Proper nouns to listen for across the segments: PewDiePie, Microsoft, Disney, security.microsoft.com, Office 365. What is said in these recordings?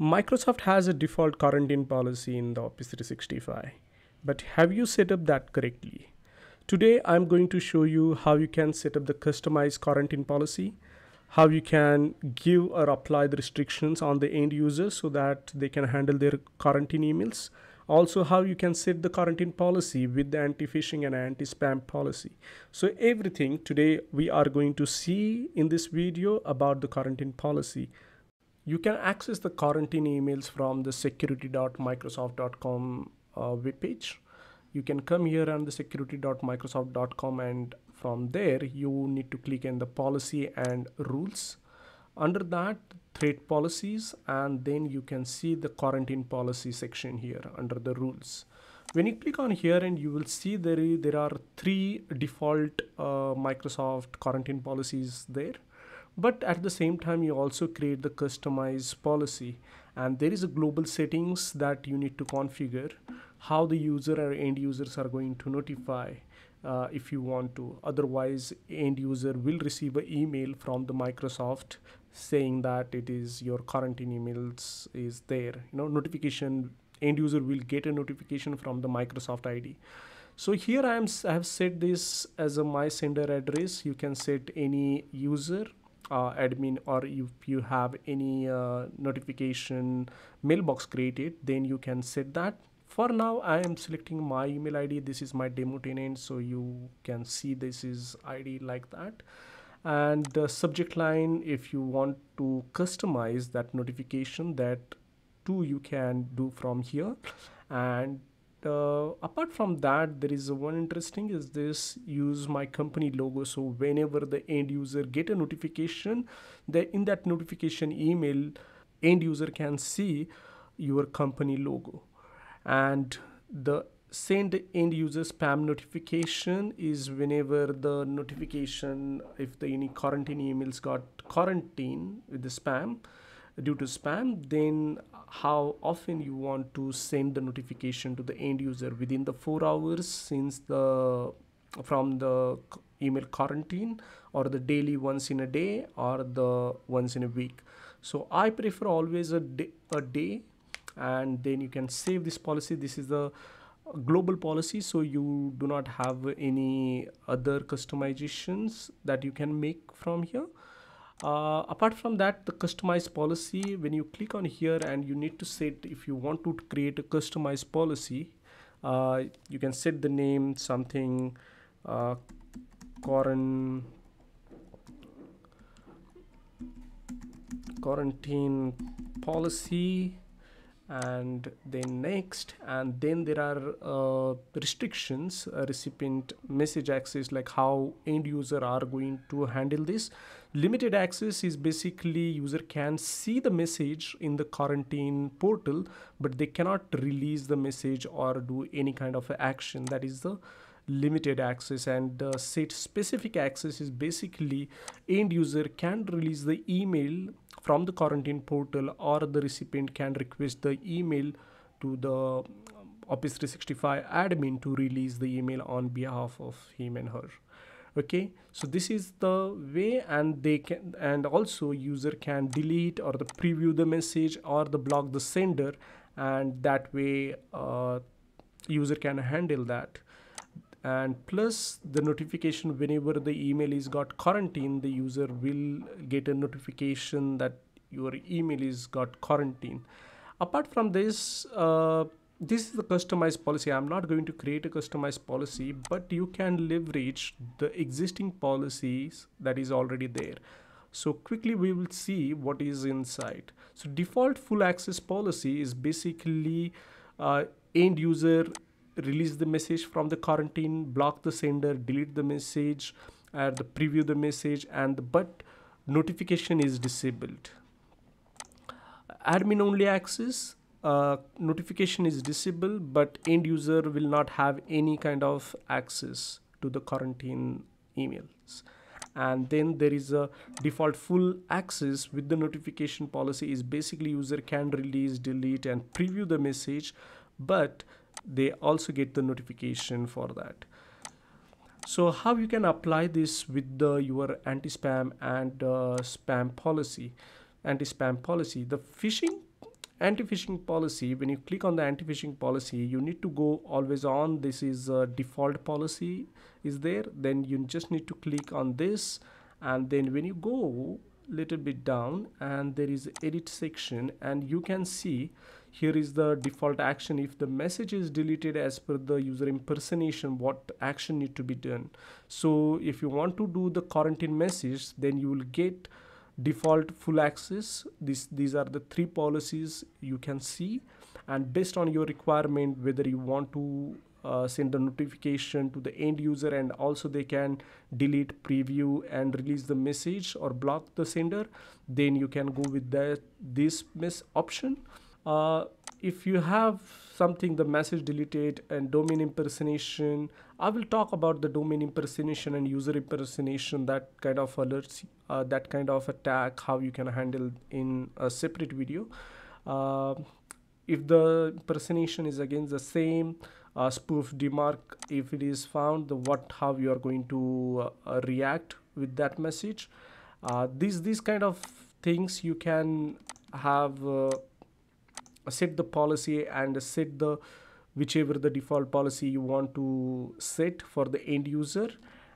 Microsoft has a default quarantine policy in the Office 365, but have you set up that correctly? Today I'm going to show you how you can set up the customized quarantine policy, how you can give or apply the restrictions on the end user so that they can handle their quarantine emails. Also, how you can set the quarantine policy with the anti-phishing and anti-spam policy. So everything today we are going to see in this video about the quarantine policy. You can access the quarantine emails from the security.microsoft.com webpage. You can come here on the security.microsoft.com, and from there you need to click on the policy and rules. Under that, threat policies, and then you can see the quarantine policy section here under the rules. When you click on here, and you will see there are three default Microsoft quarantine policies there, but at the same time you also create the customized policy, and there is a global settings that you need to configure how the user or end users are going to notify if you want to. Otherwise, end user will receive an email from the Microsoft saying that it is your quarantine emails is there, you know, notification. End user will get a notification from the Microsoft ID. So here I have set this as a my sender address. You can set any user admin, or if you have any notification mailbox created, then you can set that. For now, I am selecting my email ID. This is my demo tenant, so you can see this is ID like that. And the subject line, if you want to customize that notification, that too you can do from here. And apart from that, there is one interesting is this use my company logo. So whenever the end user get a notification, in that notification email, end user can see your company logo. And the send end user spam notification is whenever the notification, if the any quarantine emails got quarantine with the spam, due to spam, then how often you want to send the notification to the end user within the 4 hours since from the email quarantine, or the daily once in a day, or the once in a week. So I prefer always a day. And then you can save this policy. This is the global policy, so you do not have any other customizations that you can make from here. Apart from that, the customized policy, when you click on here, and you need to set, if you want to create a customized policy, you can set the name something quarantine policy, and then next, and then there are restrictions, recipient message access, like how end user are going to handle this. Limited access is basically user can see the message in the quarantine portal, but they cannot release the message or do any kind of action. That is the limited access. And set specific access is basically end user can release the email from the quarantine portal, or the recipient can request the email to the Office 365 admin to release the email on behalf of him and her. Okay, so this is the way. And they can, and also user can delete or the preview the message or the block the sender, and that way user can handle that. And plus the notification, whenever the email is got quarantine, the user will get a notification that your email is got quarantine. Apart from this, this is the customized policy. I'm not going to create a customized policy, but you can leverage the existing policies that is already there. So quickly we will see what is inside. So default full access policy is basically end user release the message from the quarantine, block the sender, delete the message, and preview the message, and but notification is disabled. Admin only access, notification is disabled, but end user will not have any kind of access to the quarantine emails. And then there is a default full access with the notification policy is basically user can release, delete, and preview the message, but they also get the notification for that. So how you can apply this with your anti-spam and spam policy? anti-spam policy. The phishing anti-phishing policy, when you click on the anti-phishing policy, you need to go always on. This is a default policy is there. Then you just need to click on this, and then when you go little bit down, and there is edit section, and you can see here is the default action. If the message is deleted as per the user impersonation, what action need to be done. So if you want to do the quarantine message, then you will get default full access. These are the three policies you can see, and based on your requirement, whether you want to send the notification to the end user, and also they can delete, preview and release the message or block the sender, then you can go with this option. If you have something, the message deleted and domain impersonation, I will talk about the domain impersonation and user impersonation, that kind of alerts, that kind of attack, how you can handle in a separate video. If the impersonation is against the same, spoof demarc, if it is found, the how you are going to react with that message. These kind of things you can have set the policy and set the whichever the default policy you want to set for the end user,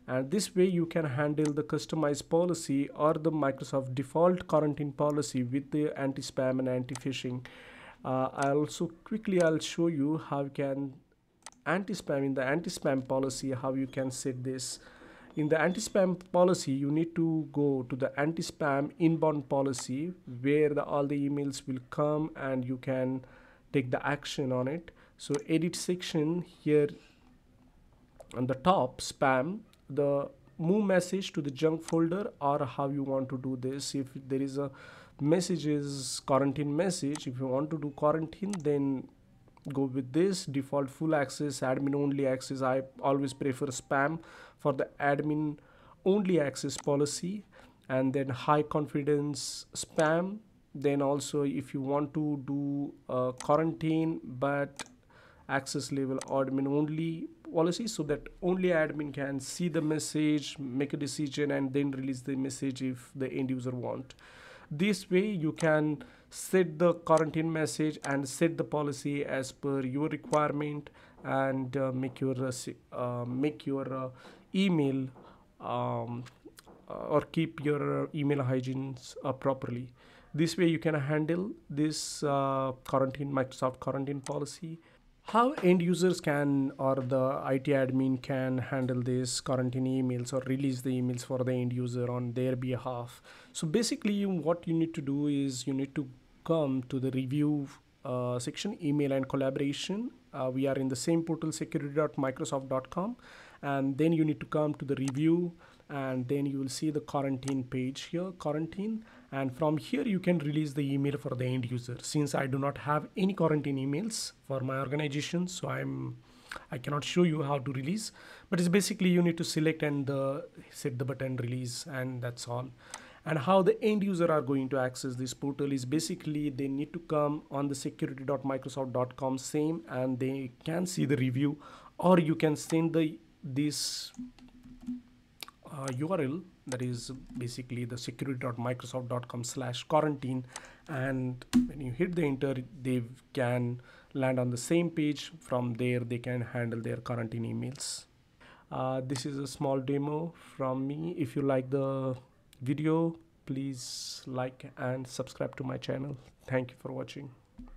and this way you can handle the customized policy or the Microsoft default quarantine policy with the anti-spam and anti-phishing. I'll show you how you can anti-spam in the anti-spam policy, how you can set this. In the anti-spam policy, you need to go to the anti-spam inbound policy, where all the emails will come and you can take the action on it. So edit section, here on the top, spam, the move message to the junk folder, or how you want to do this. If there is a messages quarantine message, if you want to do quarantine, then go with this default full access, admin only access. I always prefer spam for the admin only access policy, and then high confidence spam. Then also if you want to do quarantine but access level admin only policy, so that only admin can see the message, make a decision and then release the message if the end user want. This way you can set the quarantine message and set the policy as per your requirement, and make your email or keep your email hygiene properly. This way you can handle this Microsoft quarantine policy. How end users can, or the IT admin can handle this quarantine emails or release the emails for the end user on their behalf. So basically what you need to do is you need to come to the review section, email and collaboration. We are in the same portal, security.microsoft.com, and then you need to come to the review, and then you will see the quarantine page here, quarantine, and from here you can release the email for the end user. Since I do not have any quarantine emails for my organization, so I cannot show you how to release, but it's basically you need to select and set the button release, and that's all. And how the end user are going to access this portal is basically they need to come on the security.microsoft.com same, and they can see the review, or you can send this URL, that is basically the security.microsoft.com/quarantine, and when you hit the enter, they can land on the same page. From there they can handle their quarantine emails. This is a small demo from me. If you like the video, please like and subscribe to my channel. Thank you for watching.